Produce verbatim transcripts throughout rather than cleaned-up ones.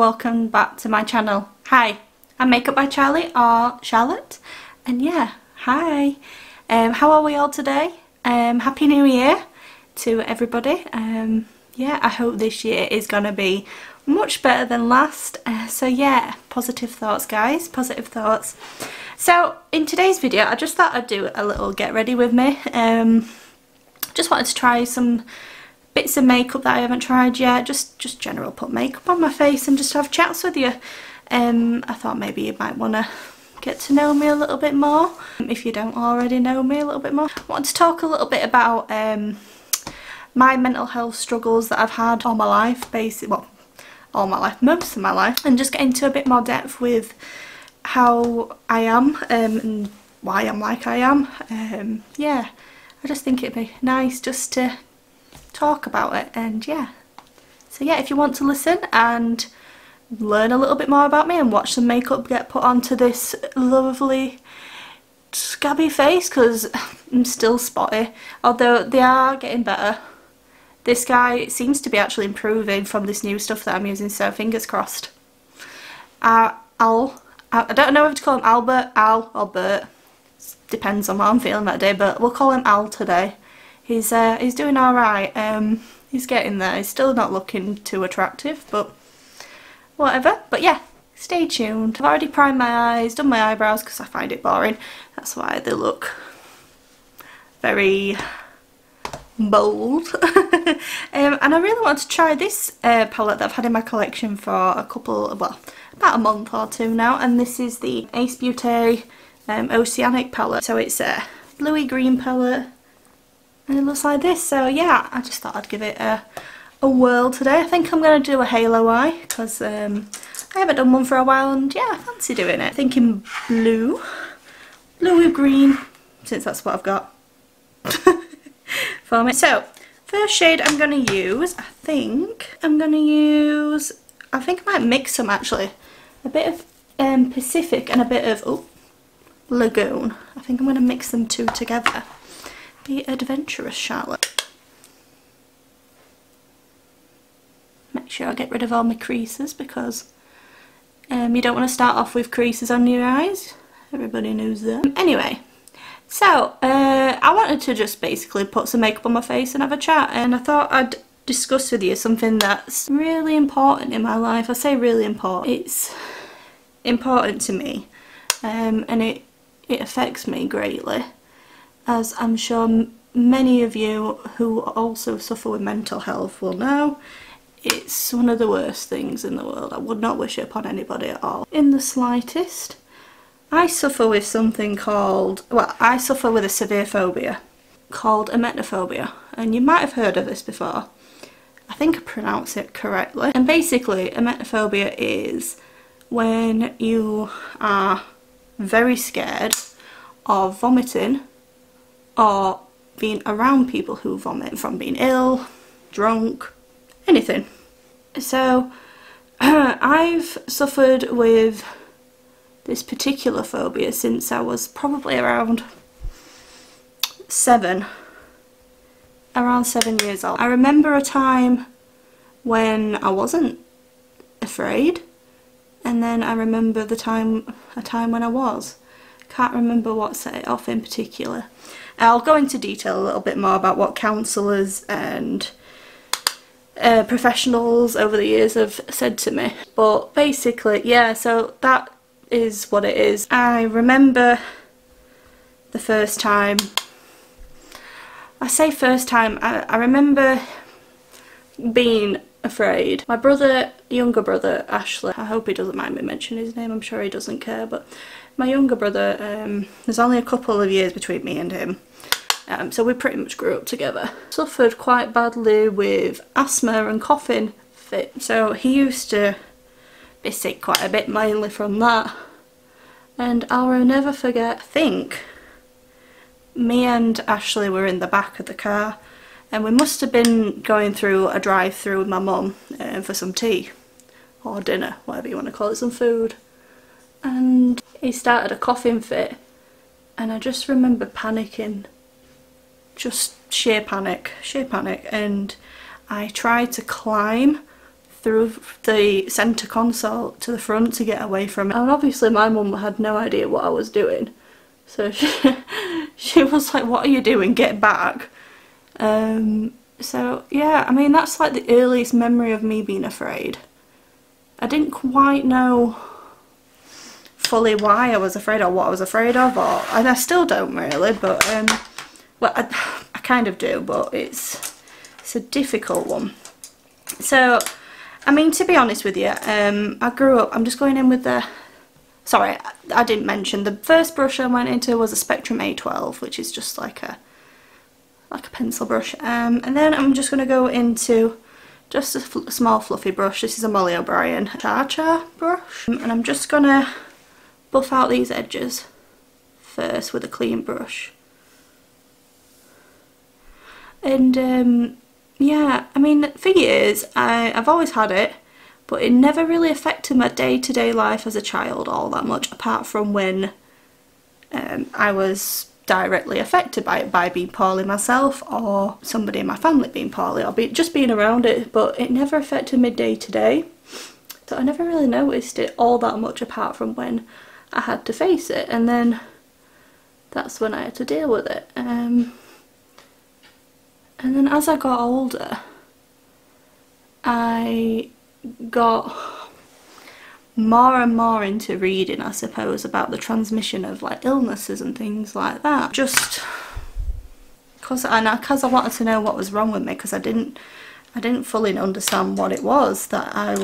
welcome back to my channel. Hi, I'm Makeup by Charlie or Charlotte, and yeah, hi. Um, how are we all today? Um, Happy New Year to everybody. Um, yeah, I hope this year is gonna be much better than last. Uh, so yeah, positive thoughts, guys, positive thoughts. So in today's video, I just thought I'd do a little get ready with me. Um, just wanted to try some bits of makeup that I haven't tried yet, just just general put makeup on my face and just have chats with you. Um, I thought maybe you might want to get to know me a little bit more, if you don't already know me a little bit more. I want to talk a little bit about um, my mental health struggles that I've had all my life, basically, well, all my life, most of my life, and just get into a bit more depth with how I am um, and why I'm like I am. Um, yeah, I just think it'd be nice just to talk about it, and yeah, so yeah, if you want to listen and learn a little bit more about me and watch some makeup get put onto this lovely scabby face, because I'm still spotty, although they are getting better. This guy seems to be actually improving from this new stuff that I'm using, so fingers crossed. Uh, Al, I don't know if to call him Albert, Al or Bert, depends on how I'm feeling that day, but we'll call him Al today. He's, uh, he's doing alright, um, he's getting there, he's still not looking too attractive, but whatever. But yeah, stay tuned. I've already primed my eyes, done my eyebrows because I find it boring, that's why they look very bold. um, and I really want to try this uh, palette that I've had in my collection for a couple, well, about a month or two now, and this is the Ace Beauté um, Oceanic palette. So it's a bluey green palette, and it looks like this. So yeah, I just thought I'd give it a, a whirl today. I think I'm going to do a halo eye, because um, I haven't done one for a while, and yeah, I fancy doing it. Thinking blue, blue with green, since that's what I've got for me. So, first shade I'm going to use, I think I'm going to use, I think I might mix some actually. A bit of um, Pacific and a bit of oh, Lagoon. I think I'm going to mix them two together. Be adventurous, Charlotte. Make sure I get rid of all my creases, because um, you don't want to start off with creases on your eyes. Everybody knows that. Anyway, so uh, I wanted to just basically put some makeup on my face and have a chat, and I thought I'd discuss with you something that's really important in my life. I say really important. It's important to me, um, and it, it affects me greatly, as I'm sure many of you who also suffer with mental health will know. It's one of the worst things in the world. I would not wish it upon anybody at all, in the slightest. I suffer with something called, well, I suffer with a severe phobia called emetophobia, and you might have heard of this before. I think I pronounce it correctly. And basically, emetophobia is when you are very scared of vomiting, or being around people who vomit, from being ill, drunk, anything. So I've suffered with this particular phobia since I was probably around seven, around seven years old. I remember a time when I wasn't afraid, and then I remember the time, a time when I was. Can't remember what set it off in particular. I'll go into detail a little bit more about what counsellors and uh, professionals over the years have said to me. But basically, yeah, so that is what it is. I remember the first time, I say first time, I, I remember being afraid. My brother, younger brother, Ashley, I hope he doesn't mind me mentioning his name, I'm sure he doesn't care, but my younger brother, um, there's only a couple of years between me and him, um, so we pretty much grew up together. Suffered quite badly with asthma and coughing fit, so he used to be sick quite a bit, mainly from that. And I'll never forget, I think, me and Ashley were in the back of the car, and we must have been going through a drive-through with my mum uh, for some tea or dinner, whatever you want to call it, some food. And he started a coughing fit, and I just remember panicking, just sheer panic, sheer panic. And I tried to climb through the centre console to the front to get away from it. And obviously my mum had no idea what I was doing, so she, she was like, what are you doing, get back. Um, so yeah, I mean that's like the earliest memory of me being afraid. I didn't quite know fully why I was afraid or what I was afraid of, or and I still don't really, but um, well I, I kind of do, but it's it's a difficult one. So I mean, to be honest with you, um, I grew up, I'm just going in with the, sorry I, I didn't mention, the first brush I went into was a Spectrum A twelve, which is just like a like a pencil brush, um, and then I'm just going to go into just a fl small fluffy brush. This is a Molly O'Brien Cha Cha brush, and I'm just going to buff out these edges first with a clean brush. And um, yeah, I mean the thing is, I, I've always had it, but it never really affected my day-to-day life as a child all that much, apart from when um, I was directly affected by it, by being poorly myself or somebody in my family being poorly, or be, just being around it, but it never affected me day to day. So I never really noticed it all that much apart from when I had to face it, and then that's when I had to deal with it. Um, and then as I got older, I got more and more into reading, I suppose, about the transmission of like illnesses and things like that, just because I, because I wanted to know what was wrong with me, because I didn't I didn't fully understand what it was that I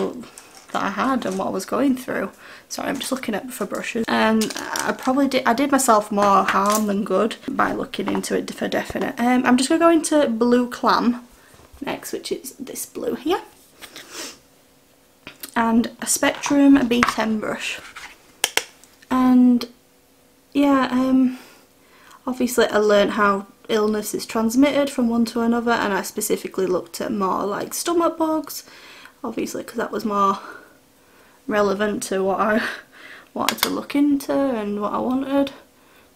that I had and what I was going through. Sorry, I'm just looking up for brushes, and I probably did I did myself more harm than good by looking into it for definite. Um, I'm just gonna go into Blue Clam next, which is this blue here, and a Spectrum B ten brush. And yeah, um, obviously I learned how illness is transmitted from one to another, and I specifically looked at more like stomach bugs, obviously, because that was more relevant to what I wanted to look into and what I wanted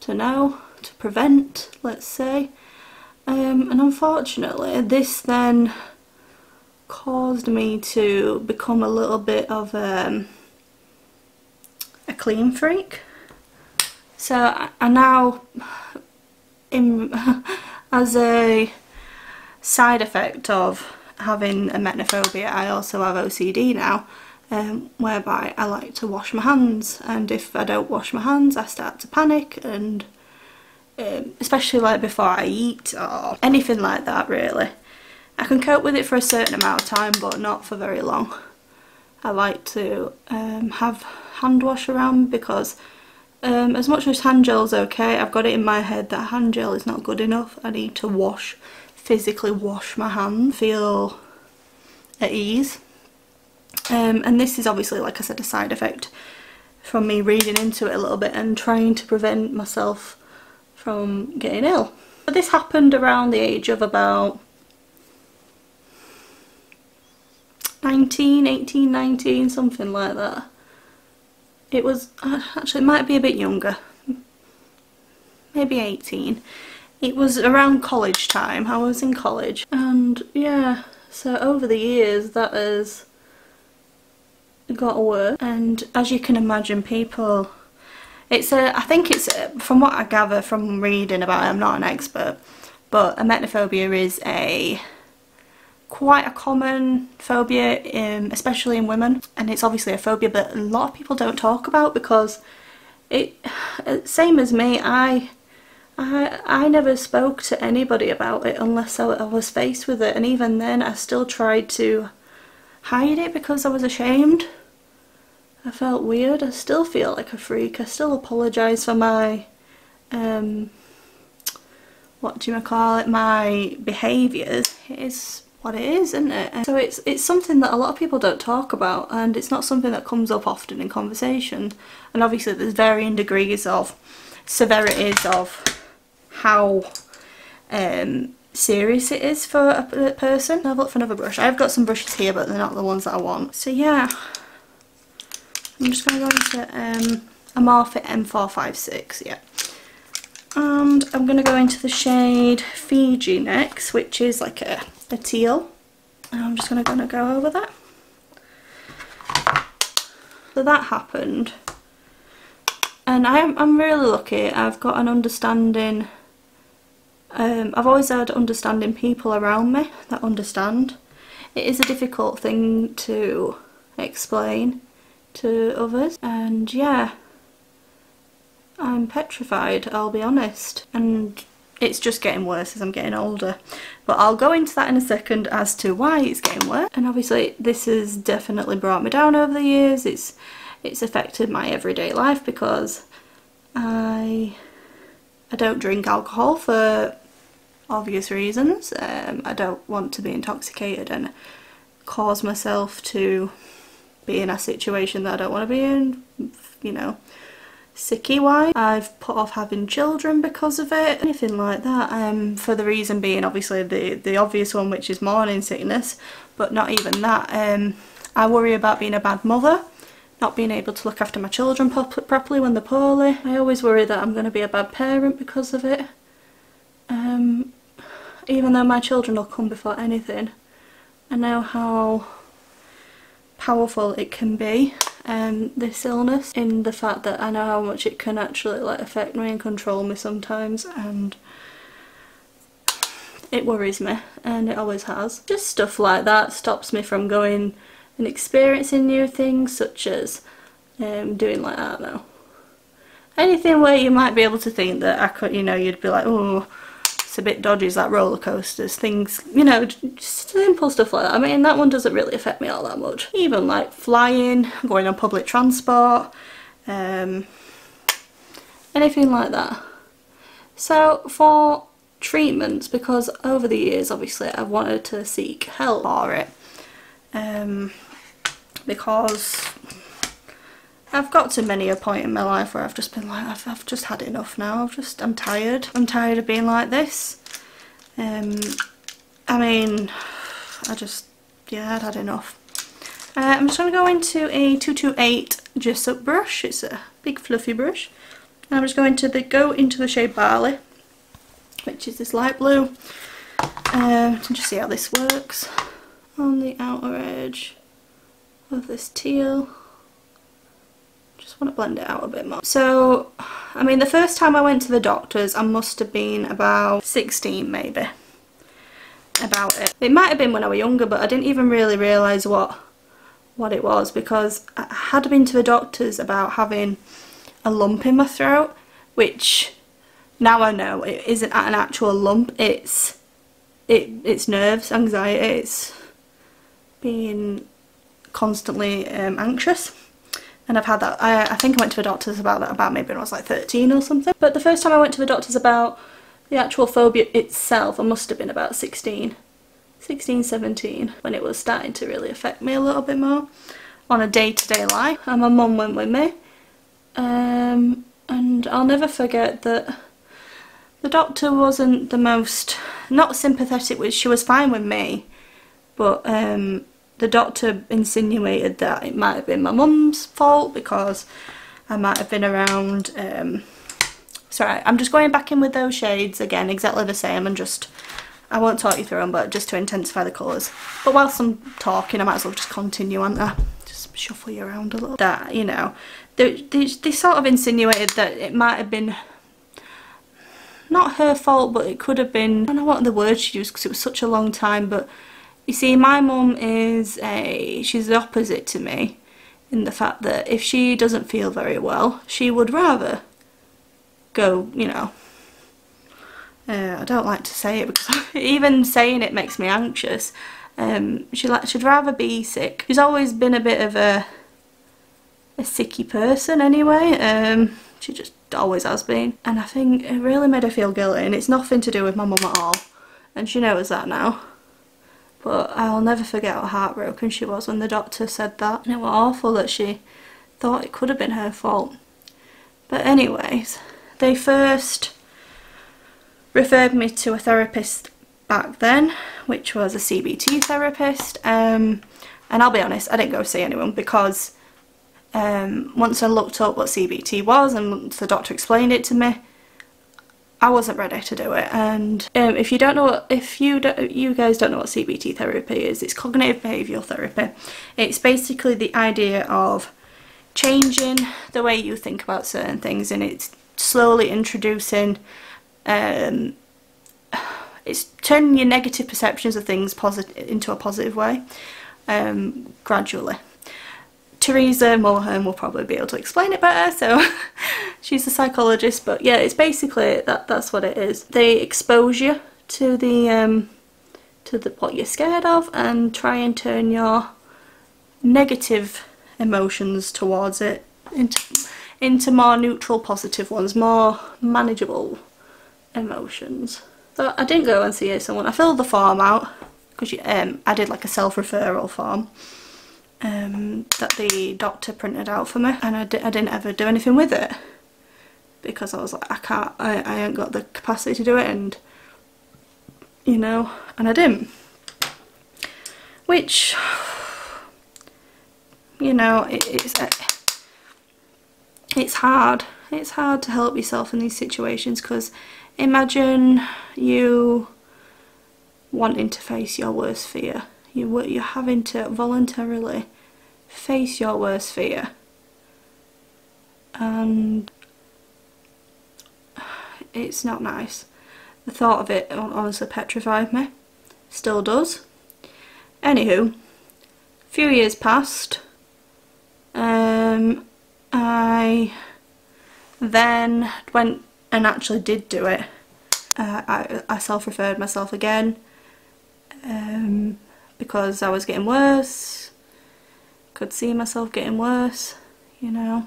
to know, to prevent, let's say. Um, and unfortunately this then caused me to become a little bit of um, a clean freak. So I, I now, in, as a side effect of having emetophobia, I also have O C D now, um, whereby I like to wash my hands, and if I don't wash my hands I start to panic, and um, especially like before I eat or anything like that really. I can cope with it for a certain amount of time, but not for very long. I like to um, have hand wash around, because um, as much as hand gel's okay, I've got it in my head that hand gel is not good enough. I need to wash, physically wash my hand, feel at ease. Um, and this is obviously, like I said, a side effect from me reading into it a little bit and trying to prevent myself from getting ill. But this happened around the age of about nineteen, eighteen, nineteen, something like that. It was, actually it might be a bit younger, maybe eighteen. It was around college time, I was in college, and yeah, so over the years that has got worse. And as you can imagine, people, it's a, I think it's, a, from what I gather from reading about it, I'm not an expert, but emetophobia is a quite a common phobia, in, especially in women, and it's obviously a phobia that a lot of people don't talk about, because it, same as me, I I, I never spoke to anybody about it unless I, I was faced with it, and even then I still tried to hide it because I was ashamed. I felt weird, I still feel like a freak, I still apologise for my, um, what do you call it, my behaviours. It is what it is, isn't it? And so it's it's something that a lot of people don't talk about, and it's not something that comes up often in conversation. And obviously there's varying degrees of severities of how um, serious it is for a person. I've looked for another brush. I've got some brushes here, but they're not the ones that I want. So yeah, I'm just going to go into um, a Morphe M four five six, yeah. And I'm going to go into the shade Fiji next, which is like a, a teal, and I'm just going to go over that. So that happened, and I'm, I'm really lucky. I've got an understanding, um, I've always had understanding people around me that understand. It is a difficult thing to explain to others, and yeah, I'm petrified, I'll be honest, and it's just getting worse as I'm getting older, but I'll go into that in a second as to why it's getting worse. And obviously this has definitely brought me down over the years. It's it's affected my everyday life because I I don't drink alcohol for obvious reasons. um, I don't want to be intoxicated and cause myself to be in a situation that I don't want to be in, you know, sicky wise. I've put off having children because of it, anything like that, um, for the reason being obviously the, the obvious one, which is morning sickness, but not even that. Um, I worry about being a bad mother, not being able to look after my children pro properly when they're poorly. I always worry that I'm going to be a bad parent because of it, um, even though my children will come before anything. I know how powerful it can be, um, this illness, in the fact that I know how much it can actually like affect me and control me sometimes, and it worries me, and it always has. Just stuff like that stops me from going and experiencing new things, such as um, doing like that now. Anything where you might be able to think that I could, you know, you'd be like, oh, it's a bit dodgy, that roller coasters, things, you know, just simple stuff like that. I mean, that one doesn't really affect me all that much. Even like flying, going on public transport, um, anything like that. So for treatments, because over the years obviously I've wanted to seek help for it, um, because I've got to many a point in my life where I've just been like, I've, I've just had enough now, I've just, I'm tired. I'm tired of being like this. Um, I mean, I just, yeah, I'd had enough. Uh, I'm just going to go into a two two eight Jessup brush. It's a big fluffy brush. And I'm just going to the, go into the shade Barley, which is this light blue. Um, just see how this works on the outer edge of this teal. Just want to blend it out a bit more. So, I mean, the first time I went to the doctors, I must have been about sixteen maybe, about it. It might have been when I was younger, but I didn't even really realise what what it was, because I had been to the doctors about having a lump in my throat, which now I know it isn't an actual lump, it's it it's nerves, anxiety, it's being constantly um, anxious. And I've had that, I, I think I went to the doctors about that about maybe when I was like thirteen or something. But the first time I went to the doctors about the actual phobia itself, I must have been about sixteen, seventeen, when it was starting to really affect me a little bit more on a day-to-day life. And my mum went with me, um, and I'll never forget that the doctor wasn't the most, not sympathetic, which she was fine with me, but um, the doctor insinuated that it might have been my mum's fault because I might have been around. Um, sorry, I'm just going back in with those shades again, exactly the same, and just, I won't talk you through them, but just to intensify the colours. But whilst I'm talking, I might as well just continue, aren't I? Just shuffle you around a little. That, you know, they, they, they sort of insinuated that it might have been not her fault, but it could have been, I don't know what the word she used because it was such a long time, but you see, my mum is a, she's the opposite to me in the fact that if she doesn't feel very well, she would rather go, you know, uh, I don't like to say it because even saying it makes me anxious. Um, she like, she'd rather be sick. She's always been a bit of a, a sicky person anyway. Um, she just always has been. And I think it really made her feel guilty, and it's nothing to do with my mum at all. And she knows that now. But I'll never forget how heartbroken she was when the doctor said that. And it was awful that she thought it could have been her fault. But anyways, they first referred me to a therapist back then, which was a C B T therapist. Um, and I'll be honest, I didn't go see anyone because um, once I looked up what C B T was and once the doctor explained it to me, I wasn't ready to do it. And um, if you don't know what, if you don't, you guys don't know what C B T therapy is, it's cognitive behavioural therapy. It's basically the idea of changing the way you think about certain things, and it's slowly introducing, um, it's turning your negative perceptions of things posit into a positive way, um, gradually. Teresa Mulhern will probably be able to explain it better, so she's a psychologist, but yeah, it's basically that that's what it is. They expose you to the um to the what you're scared of and try and turn your negative emotions towards it into into more neutral, positive ones, more manageable emotions. So I didn't go and see someone. I filled the form out because um I did like a self-referral form. Um, that the doctor printed out for me, and I, di I didn't ever do anything with it because I was like, I can't, I, I ain't got the capacity to do it, and you know, and I didn't, which, you know, it, it's it's hard it's hard to help yourself in these situations, because imagine you wanting to face your worst fear. You, you're having to voluntarily face your worst fear, and it's not nice. The thought of it honestly petrified me, still does. Anywho, a few years passed, um, I then went and actually did do it. uh, I, I self-referred myself again, um, because I was getting worse, could see myself getting worse, you know.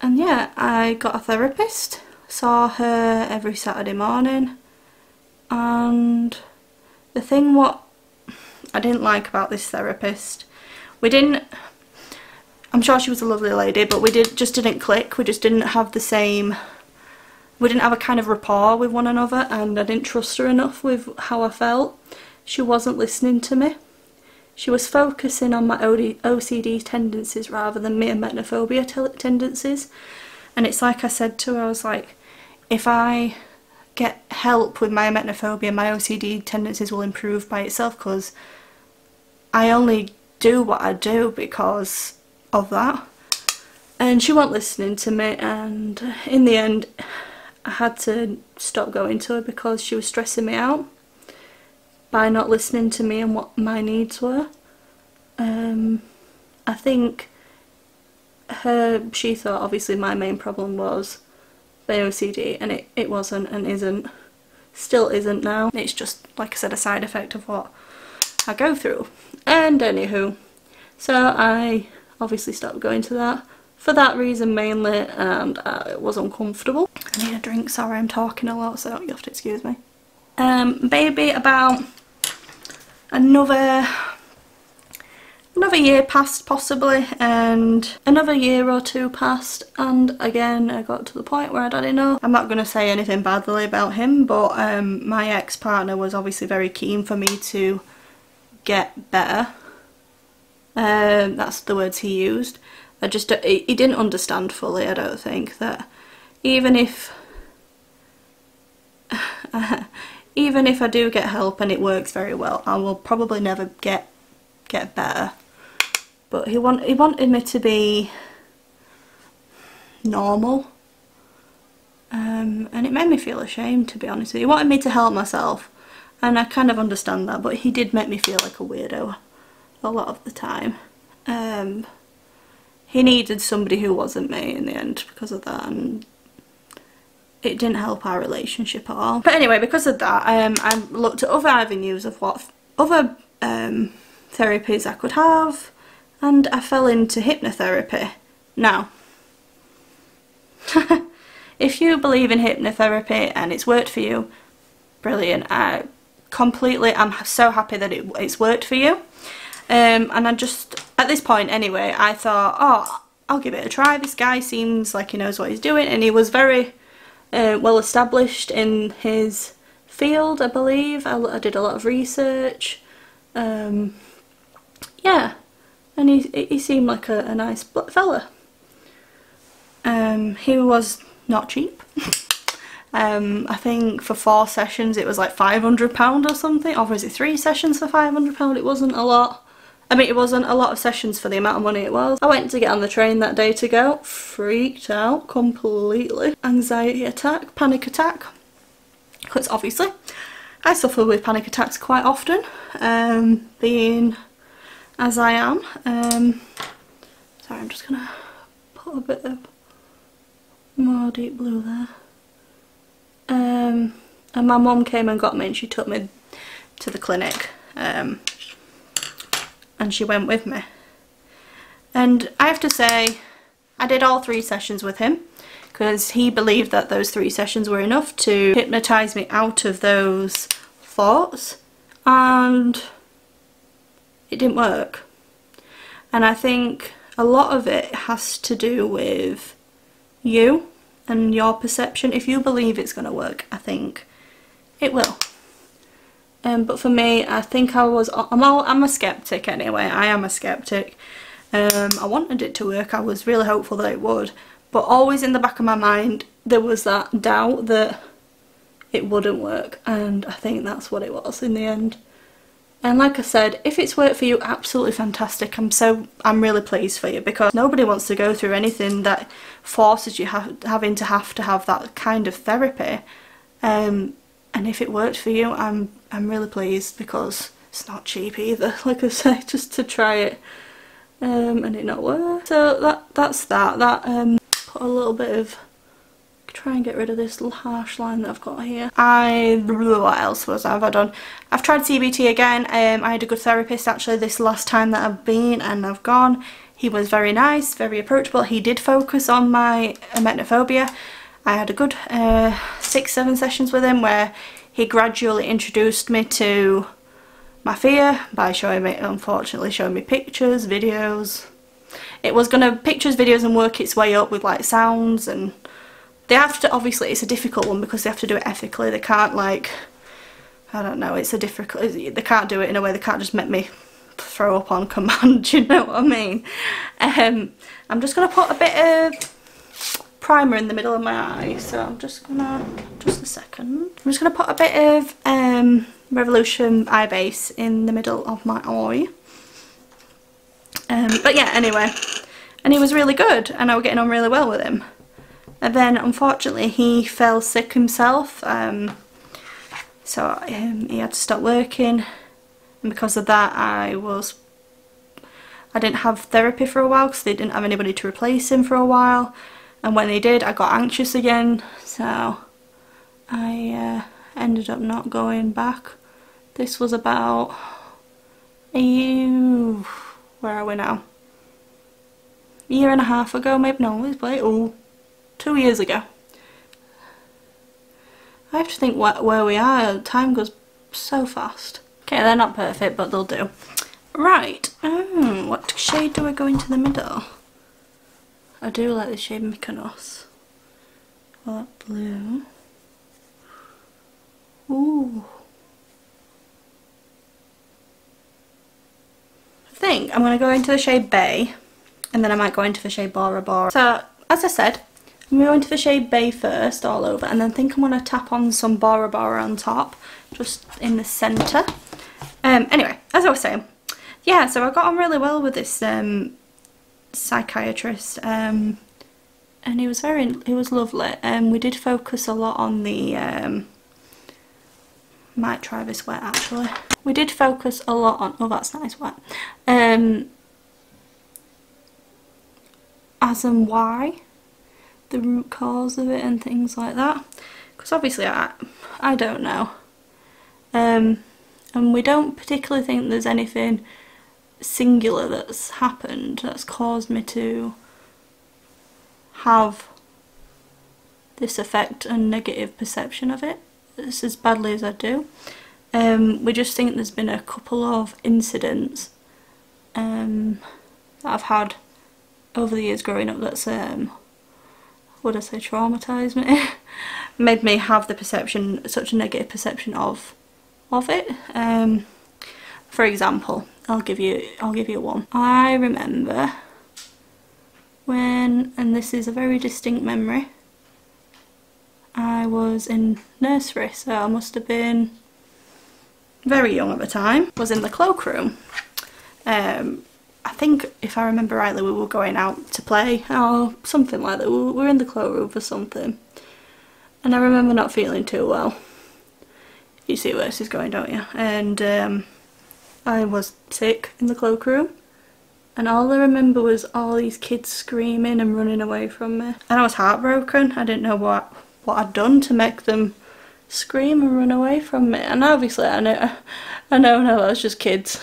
And yeah, I got a therapist, saw her every Saturday morning, and the thing what I didn't like about this therapist, we didn't, I'm sure she was a lovely lady, but we did just didn't click, we just didn't have the same, we didn't have a kind of rapport with one another, and I didn't trust her enough with how I felt. She wasn't listening to me. She was focusing on my O C D tendencies rather than my emetophobia tendencies. And it's like I said to her, I was like, if I get help with my emetophobia, my O C D tendencies will improve by itself, because I only do what I do because of that. And she wasn't listening to me, and in the end I had to stop going to her because she was stressing me out by not listening to me and what my needs were. Um, I think her, she thought obviously my main problem was the O C D, and it, it wasn't, and isn't, still isn't now. It's just, like I said, a side effect of what I go through. And anywho, so I obviously stopped going to that for that reason mainly, and uh, it was uncomfortable. I need a drink, sorry I'm talking a lot, so you'll have to excuse me. Um, maybe about another another year passed possibly, and another year or two passed, and again I got to the point where I don't know. I'm not going to say anything badly about him, but um, my ex-partner was obviously very keen for me to get better. Um, that's the words he used. I just, he didn't understand fully, I don't think, that even if even if I do get help and it works very well, I will probably never get get better. But he want, he wanted me to be normal, um, and it made me feel ashamed, to be honest with you. He wanted me to help myself, and I kind of understand that, but he did make me feel like a weirdo a lot of the time. Um, he needed somebody who wasn't me in the end because of that, and it didn't help our relationship at all. But anyway, because of that, um, I looked at other avenues of what other um, therapies I could have, and I fell into hypnotherapy. Now, if you believe in hypnotherapy and it's worked for you, brilliant. I completely, I'm so happy that it, it's worked for you. Um, and I just, at this point anyway, I thought, oh, I'll give it a try. This guy seems like he knows what he's doing, and he was very Uh, well established in his field, I believe. I, I did a lot of research, um, yeah, and he, he seemed like a, a nice fella. Um, he was not cheap. um, I think for four sessions it was like five hundred pounds or something, or was it three sessions for five hundred pounds? It wasn't a lot. I mean, it wasn't a lot of sessions for the amount of money it was. I went to get on the train that day to go, freaked out completely. Anxiety attack, panic attack, because obviously I suffer with panic attacks quite often, um, being as I am. Um, sorry, I'm just going to put a bit of more deep blue there. Um, and my mum came and got me and she took me to the clinic. Um, and she went with me. And I have to say, I did all three sessions with him, because he believed that those three sessions were enough to hypnotise me out of those thoughts, and it didn't work. And I think a lot of it has to do with you and your perception. If you believe it's going to work, I think it will. Um, but for me, I think I was, I'm, all, I'm a sceptic anyway, I am a sceptic. Um, I wanted it to work, I was really hopeful that it would. But always in the back of my mind, there was that doubt that it wouldn't work. And I think that's what it was in the end. And like I said, if it's worked for you, absolutely fantastic. I'm so, I'm really pleased for you, because nobody wants to go through anything that forces you ha having to have to have that kind of therapy. Um, and if it worked for you, I'm, I'm really pleased, because it's not cheap either, like I say, just to try it um, and it not work. So that, that's that. That, um, a little bit of, try and get rid of this little harsh line that I've got here. I, what else was I, have I done? I've tried C B T again. um, I had a good therapist actually this last time that I've been and I've gone. He was very nice, very approachable. He did focus on my emetophobia. I had a good uh, six, seven sessions with him, where he gradually introduced me to my fear by showing me, unfortunately showing me pictures, videos. It was going to pictures, videos and work its way up with like sounds, and they have to, obviously it's a difficult one because they have to do it ethically. They can't, like, I don't know, it's a difficult, they can't do it in a way, they can't just make me throw up on command, you know what I mean? Um, I'm just going to put a bit of primer in the middle of my eye, so I'm just going to, just a second, I'm just going to put a bit of um, Revolution Eye Base in the middle of my eye. Um, but yeah, anyway, and he was really good and I was getting on really well with him, and then unfortunately he fell sick himself, um, so um, he had to stop working, and because of that I was, I didn't have therapy for a while because they didn't have anybody to replace him for a while, and when they did I got anxious again, so I uh, ended up not going back. This was about a year. Where are we now? A year and a half ago, maybe? No, it's like, oh, two years ago. I have to think wh where we are. Time goes so fast. Okay, they're not perfect, but they'll do. Right. Oh, what shade do I go into the middle? I do like the shade Mykonos. Well, that blue. Ooh. Think I'm going to go into the shade Bay, and then I might go into the shade Bora Bora. So as I said, I'm going to go into the shade Bay first all over, and then think I'm going to tap on some Bora Bora on top, just in the centre. Um, anyway, as I was saying, yeah, so I got on really well with this um, psychiatrist, um, and he was very, he was lovely, and um, we did focus a lot on the, um, might try this wet actually. We did focus a lot on, oh that's nice wet, um, as and why, the root cause of it and things like that, because obviously I, I don't know, um, and we don't particularly think there's anything singular that's happened that's caused me to have this effect and negative perception of it as badly as I do. Um, we just think there's been a couple of incidents um, that I've had over the years growing up that's, um, would I say, traumatised me, made me have the perception, such a negative perception of of it. Um, for example, I'll give you, I'll give you one. I remember when, and this is a very distinct memory, I was in nursery, so I must have been very young at the time. I was in the cloakroom, Um, I think, if I remember rightly, we were going out to play or something like that. We were in the cloakroom for something. And I remember not feeling too well. You see where this is going, don't you? And um, I was sick in the cloakroom. And all I remember was all these kids screaming and running away from me. And I was heartbroken. I didn't know what, what I'd done to make them scream and run away from me. And obviously, I know, I know now that was just kids.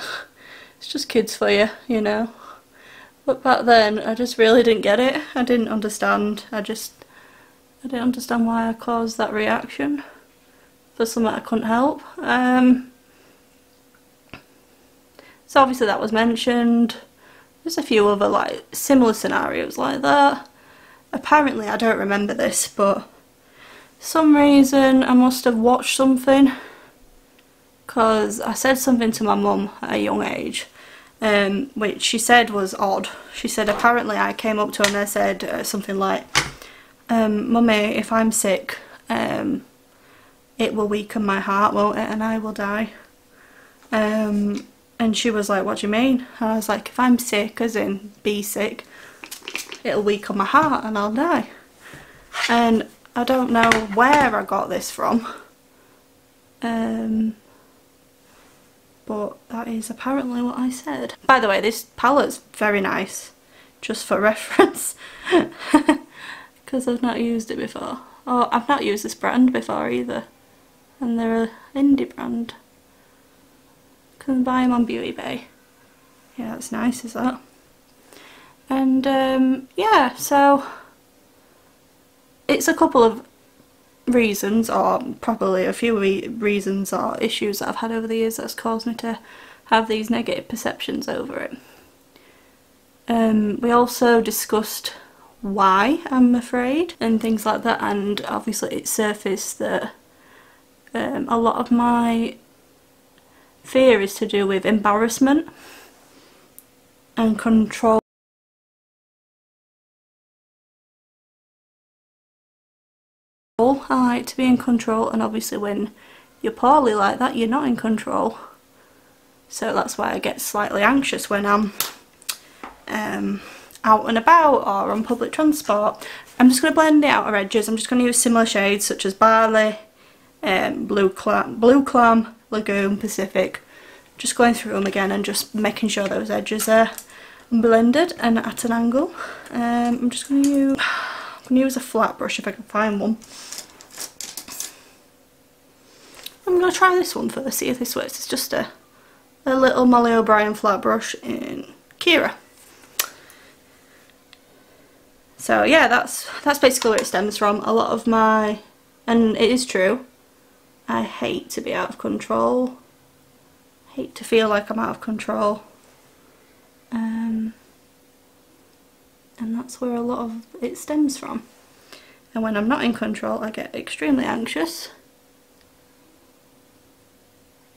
It's just kids for you, you know. But back then, I just really didn't get it. I didn't understand. I just, I didn't understand why I caused that reaction for something I couldn't help. Um, so obviously that was mentioned. There's a few other like similar scenarios like that. Apparently, I don't remember this, but for some reason I must have watched something. Because I said something to my mum at a young age, um, which she said was odd. She said apparently I came up to her and I said uh, something like, um, Mummy, if I'm sick, um, it will weaken my heart, won't it? And I will die. Um, and she was like, what do you mean? And I was like, if I'm sick, as in be sick, it'll weaken my heart and I'll die. And I don't know where I got this from. Um... But that is apparently what I said. By the way, this palette's very nice, just for reference, because I've not used it before. Oh, I've not used this brand before either, and they're an indie brand. You can buy them on Beauty Bay. Yeah, that's nice, is that? And um, yeah, so it's a couple of reasons, or probably a few re reasons or issues that I've had over the years that's caused me to have these negative perceptions over it. Um, we also discussed why I'm afraid and things like that, and obviously it surfaced that um, a lot of my fear is to do with embarrassment and control. I like to be in control, and obviously when you're poorly like that, you're not in control. So that's why I get slightly anxious when I'm um, out and about or on public transport. I'm just going to blend the outer edges. I'm just going to use similar shades such as Barley, um, Blue Clam, Blue Clam, Lagoon, Pacific. Just going through them again and just making sure those edges are blended and at an angle. Um, I'm just going to use, I'm going to use a flat brush if I can find one. I'm going to try this one first, see if this works. It's just a, a little Molly O'Brien flat brush in Kira. So yeah, that's that's basically where it stems from. A lot of my, and it is true, I hate to be out of control. I hate to feel like I'm out of control. Um, and that's where a lot of it stems from. And when I'm not in control, I get extremely anxious.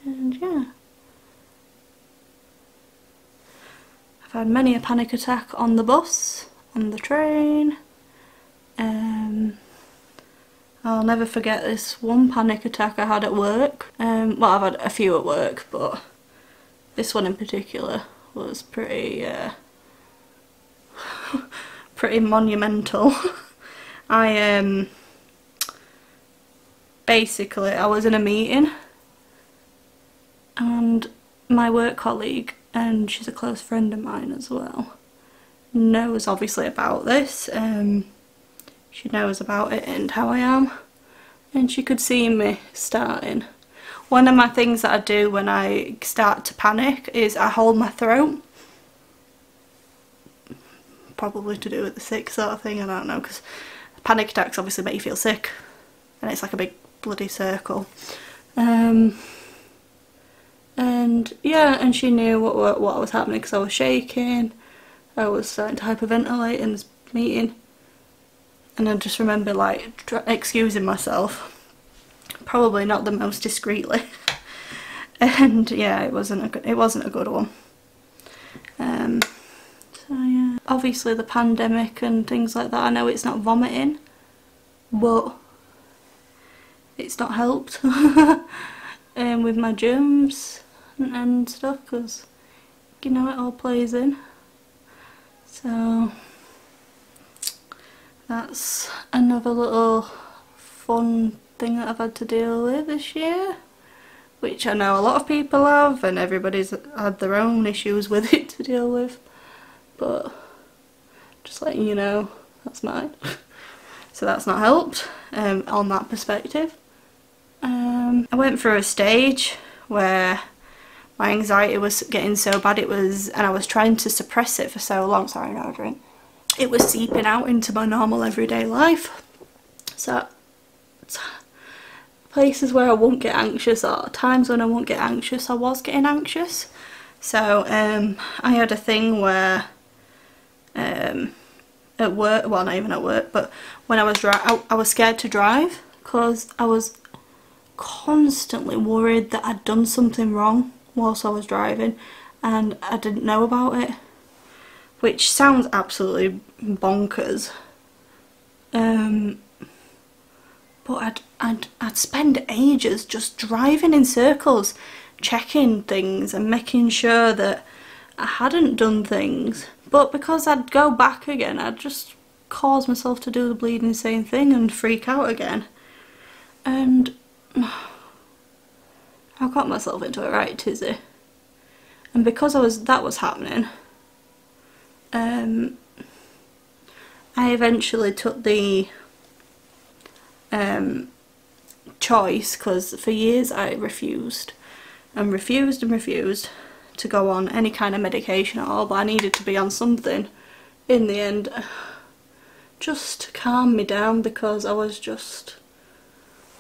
And yeah, I've had many a panic attack on the bus, on the train. Um, I'll never forget this one panic attack I had at work. Um, well, I've had a few at work, but this one in particular was pretty, uh, pretty monumental. I um, basically I was in a meeting. And my work colleague, and she's a close friend of mine as well, knows obviously about this. Um, she knows about it and how I am, and she could see me starting. One of my things that I do when I start to panic is I hold my throat. Probably to do with the sick sort of thing, I don't know, because panic attacks obviously make you feel sick, and it's like a big bloody circle. Um... And yeah, and she knew what what, what was happening because I was shaking, I was starting to hyperventilate in this meeting, and I just remember like excusing myself, probably not the most discreetly, and yeah, it wasn't a good, it wasn't a good one. Um, so yeah, obviously the pandemic and things like that. I know it's not vomiting, but it's not helped. Um, with my germs and, and stuff, because you know, it all plays in. So that's another little fun thing that I've had to deal with this year, which I know a lot of people have, and everybody's had their own issues with it to deal with, but just letting you know, that's mine. So that's not helped um, on that perspective. Um, I went through a stage where my anxiety was getting so bad it was, and I was trying to suppress it for so long, sorry, no drink. It was seeping out into my normal everyday life. So places where I won't get anxious, or times when I won't get anxious, I was getting anxious. So um, I had a thing where um, at work, well not even at work, but when I was dri I, I was scared to drive because I was constantly worried that I'd done something wrong whilst I was driving and I didn't know about it, which sounds absolutely bonkers. Um, But I'd, I'd, I'd spend ages just driving in circles, checking things and making sure that I hadn't done things. But because I'd go back again, I'd just cause myself to do the bleeding insane thing and freak out again. And I got myself into a right tizzy. And because I was that was happening, um, I eventually took the Um, choice, because for years I refused and refused and refused to go on any kind of medication at all, but I needed to be on something in the end just to calm me down, because I was just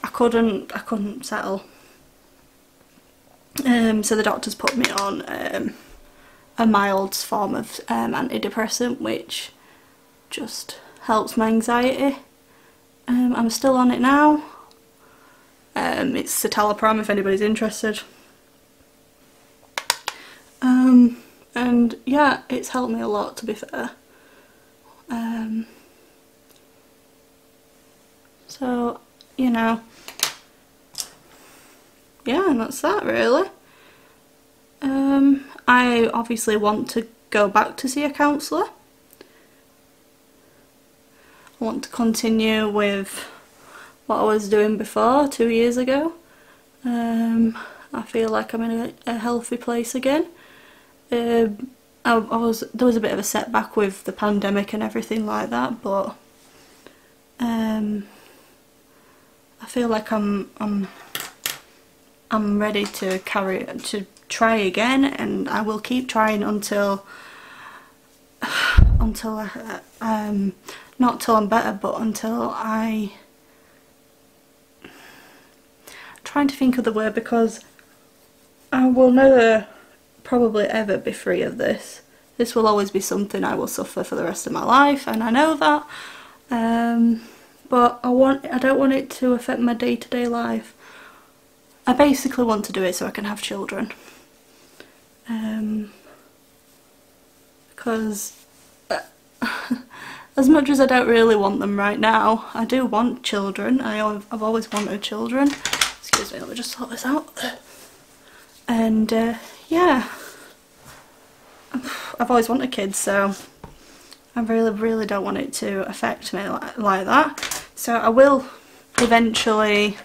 I couldn't I couldn't settle. Um, so the doctors put me on um, a mild form of um, antidepressant, which just helps my anxiety. Um, I'm still on it now. Um, it's Citalopram if anybody's interested. Um, and yeah, it's helped me a lot, to be fair. Um, so, you know, yeah, and that's that really. Um, I obviously want to go back to see a counsellor. Want to continue with what I was doing before two years ago. Um, I feel like I'm in a, a healthy place again. Um, I, I was there was a bit of a setback with the pandemic and everything like that, but um, I feel like I'm I'm I'm ready to carry to try again, and I will keep trying until until I, um. Not till I'm better, but until I... I'm trying to think of the word, because I will never, probably ever, be free of this. This will always be something I will suffer for the rest of my life, and I know that. Um, but I want, I don't want it to affect my day-to-day life. I basically want to do it so I can have children. Um, because... as much as I don't really want them right now, I do want children. I, I've always wanted children. Excuse me, let me just sort this out. And uh, yeah, I've always wanted kids, so I really, really don't want it to affect me like, like that. So I will eventually,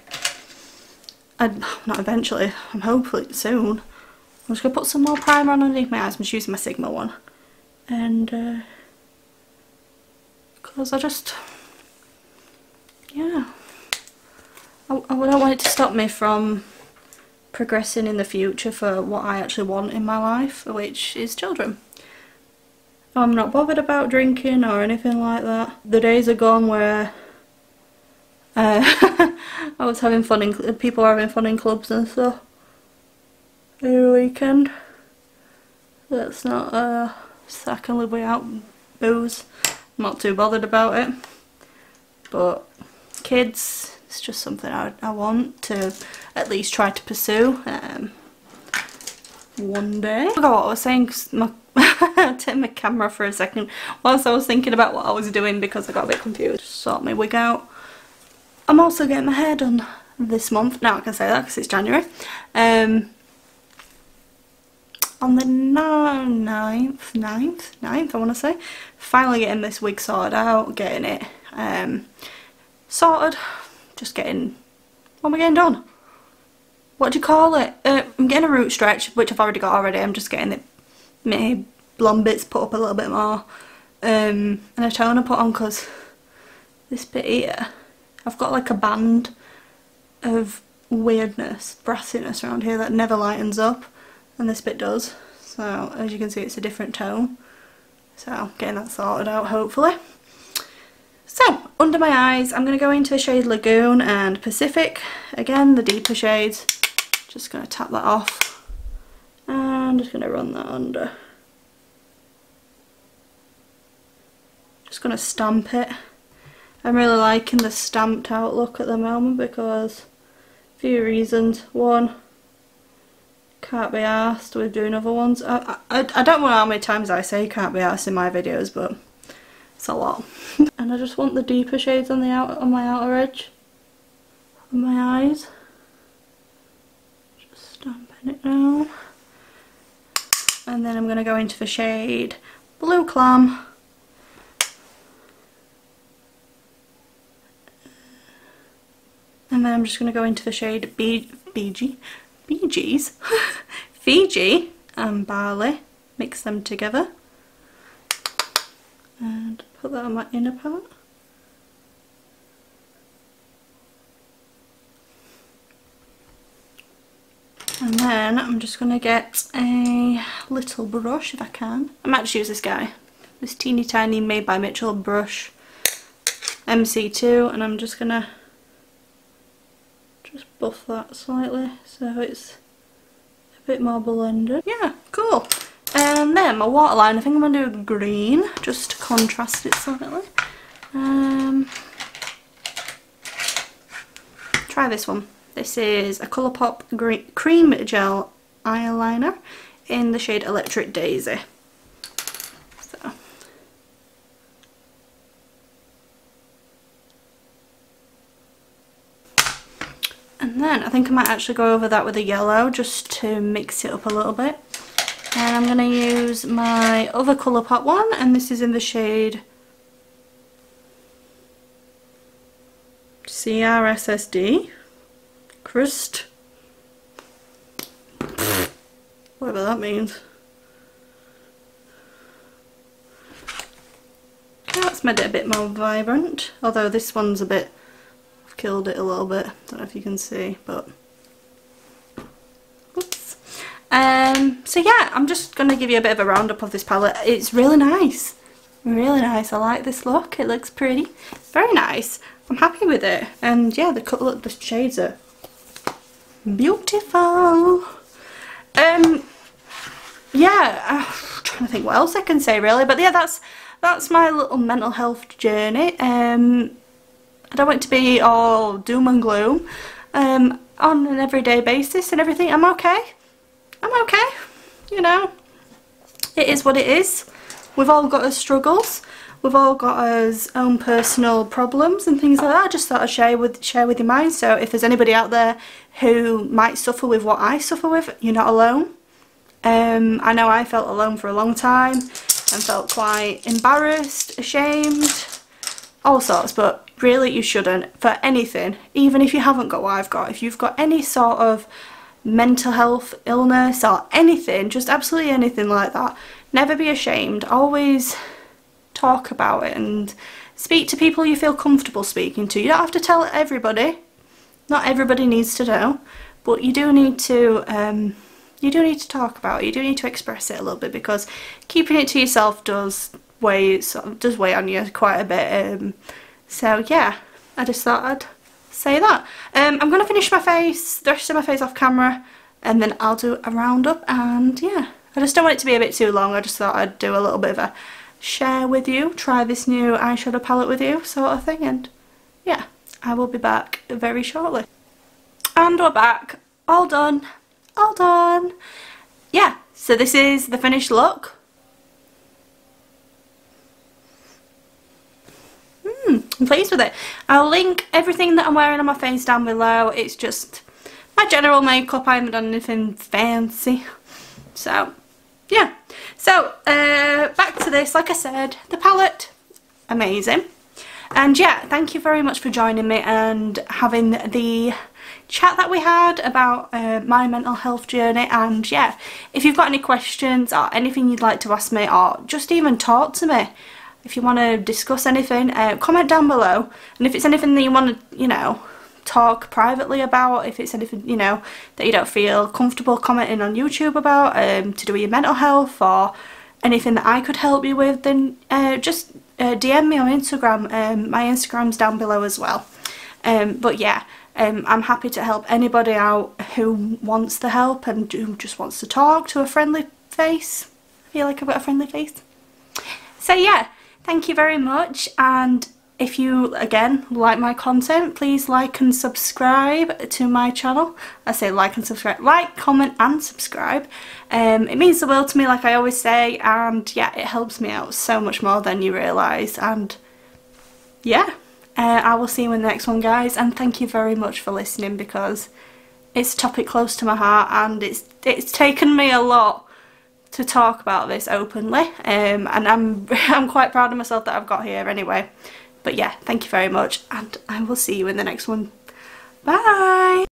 I'd, not eventually, I'm hopefully soon. I'm just going to put some more primer on underneath my eyes. I'm just using my Sigma one. And... Uh, because I just, yeah, I, I don't want it to stop me from progressing in the future for what I actually want in my life, which is children. I'm not bothered about drinking or anything like that. The days are gone where uh, I was having fun in, people were having fun in clubs and stuff every weekend. That's not, uh, I can live without booze. Not too bothered about it, but kids, it's just something I, I want to at least try to pursue um, one day. I forgot what I was saying, because I took my camera for a second whilst I was thinking about what I was doing, because I got a bit confused. Just sort my wig out. I'm also getting my hair done this month. Now I can say that because it's January. Um, on the ninth, ninth, ninth, ninth, I want to say. Finally getting this wig sorted out, getting it um, sorted, just getting, what am I getting done? What do you call it? Uh, I'm getting a root stretch, which I've already got already, I'm just getting the blonde bits put up a little bit more. Um, and a toner put on because this bit here, I've got like a band of weirdness, brassiness around here that never lightens up, and this bit does. So as you can see, it's a different tone. So getting that sorted out hopefully. So under my eyes, I'm going to go into the shade Lagoon and Pacific. Again, the deeper shades. Just going to tap that off and just going to run that under. Just going to stamp it. I'm really liking the stamped out look at the moment because a few reasons. One, can't be arsed with doing other ones. I, I, I don't know how many times I say can't be arsed in my videos, but it's a lot. And I just want the deeper shades on the outer, on my outer edge of my eyes. Just stamping it now. And then I'm going to go into the shade Blue Clam. And then I'm just going to go into the shade B BG, BGs, Fiji and Barley, mix them together and put that on my inner part. And then I'm just going to get a little brush if I can. I might just use this guy, this teeny tiny Made by Mitchell brush, M C two, and I'm just going to just buff that slightly so it's a bit more blended. Yeah, cool. And then my waterline, I think I'm going to do green just to contrast it slightly. Um, try this one. This is a ColourPop green cream gel eyeliner in the shade Electric Daisy. So. And then I think I might actually go over that with a yellow just to mix it up a little bit. And I'm going to use my other ColourPop one, and this is in the shade C R S S D Crust, whatever that means. That's made it a bit more vibrant, although this one's a bit, killed it a little bit, don't know if you can see, but oops. Um, so yeah, I'm just going to give you a bit of a roundup of this palette. It's really nice, really nice. I like this look, it looks pretty, very nice, I'm happy with it. And yeah, the colour, the shades are beautiful. Um, yeah, I'm trying to think what else I can say really, but yeah, that's that's my little mental health journey. Um, I don't want it to be all doom and gloom. Um, on an everyday basis and everything, I'm okay. I'm okay. You know, it is what it is. We've all got our struggles. We've all got our own personal problems and things like that. I just thought I'd share with, share with your mind. So if there's anybody out there who might suffer with what I suffer with, you're not alone. Um, I know I felt alone for a long time and felt quite embarrassed, ashamed, all sorts, but really you shouldn't for anything, even if you haven't got what I've got. If you've got any sort of mental health illness or anything, just absolutely anything like that, never be ashamed. Always talk about it and speak to people you feel comfortable speaking to. You don't have to tell everybody, not everybody needs to know, but you do need to um, you do need to talk about it, you do need to express it a little bit, because keeping it to yourself does weigh, sort of, does weigh on you quite a bit. Um, So yeah, I just thought I'd say that. Um, I'm going to finish my face, the rest of my face off camera, and then I'll do a roundup, and yeah. I just don't want it to be a bit too long, I just thought I'd do a little bit of a share with you, try this new eyeshadow palette with you sort of thing, and yeah, I will be back very shortly. And we're back, all done, all done. Yeah, so this is the finished look. I'm pleased with it. I'll link everything that I'm wearing on my face down below. It's just my general makeup. I haven't done anything fancy. So yeah, so uh, back to this, like I said, the palette, amazing. And yeah, thank you very much for joining me and having the chat that we had about uh, my mental health journey. And yeah, if you've got any questions or anything you'd like to ask me, or just even talk to me, if you want to discuss anything, uh, comment down below. And if it's anything that you want to, you know, talk privately about, if it's anything, you know, that you don't feel comfortable commenting on YouTube about, um, to do with your mental health or anything that I could help you with, then uh, just uh, D M me on Instagram. Um, my Instagram's down below as well. Um, but yeah, um, I'm happy to help anybody out who wants the help and who just wants to talk to a friendly face. I feel like I've got a friendly face. So yeah, thank you very much. And if you, again, like my content, please like and subscribe to my channel. I say like and subscribe. Like, comment and subscribe. Um, it means the world to me, like I always say, and yeah, it helps me out so much more than you realise. And yeah, uh, I will see you in the next one, guys, and thank you very much for listening, because it's a topic close to my heart, and it's, it's taken me a lot to talk about this openly, um, and I'm, I'm quite proud of myself that I've got here anyway. But yeah, thank you very much, and I will see you in the next one. Bye!